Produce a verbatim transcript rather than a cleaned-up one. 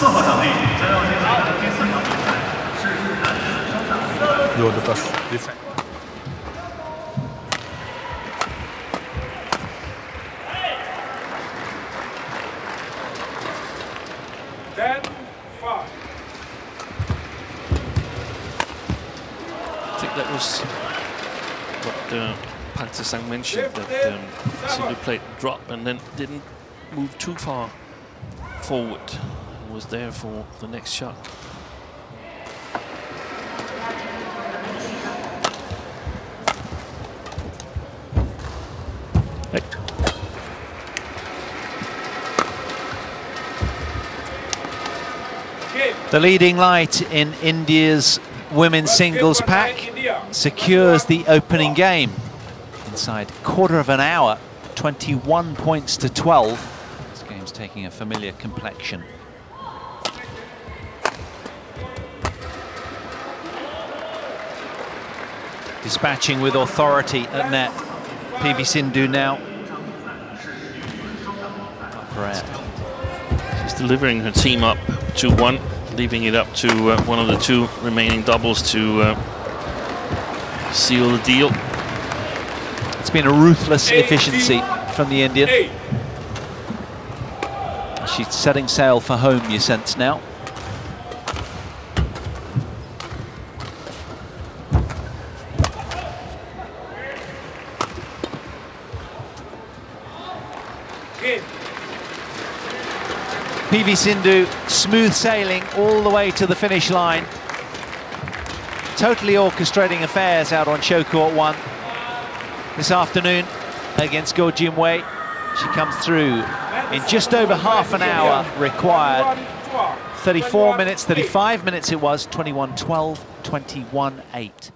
有的是比赛。 That was what uh, Pan Sisang mentioned, that um, Sindhu played drop and then didn't move too far forward. He was there for the next shot. The leading light in India's women's singles pack secures the opening game inside quarter of an hour, twenty-one points to twelve. This game's taking a familiar complexion. Dispatching with authority at net, P V Sindhu now. She's delivering her team up to one, leaving it up to uh, one of the two remaining doubles to uh, seal the deal. It's been a ruthless efficiency from the Indian. She's setting sail for home, you sense now. P V Sindhu smooth sailing all the way to the finish line, totally orchestrating affairs out on show court one this afternoon against Goh Jin Wei. She comes through in just over half an hour required, thirty-four minutes, thirty-five minutes it was, twenty-one twelve, twenty-one eight.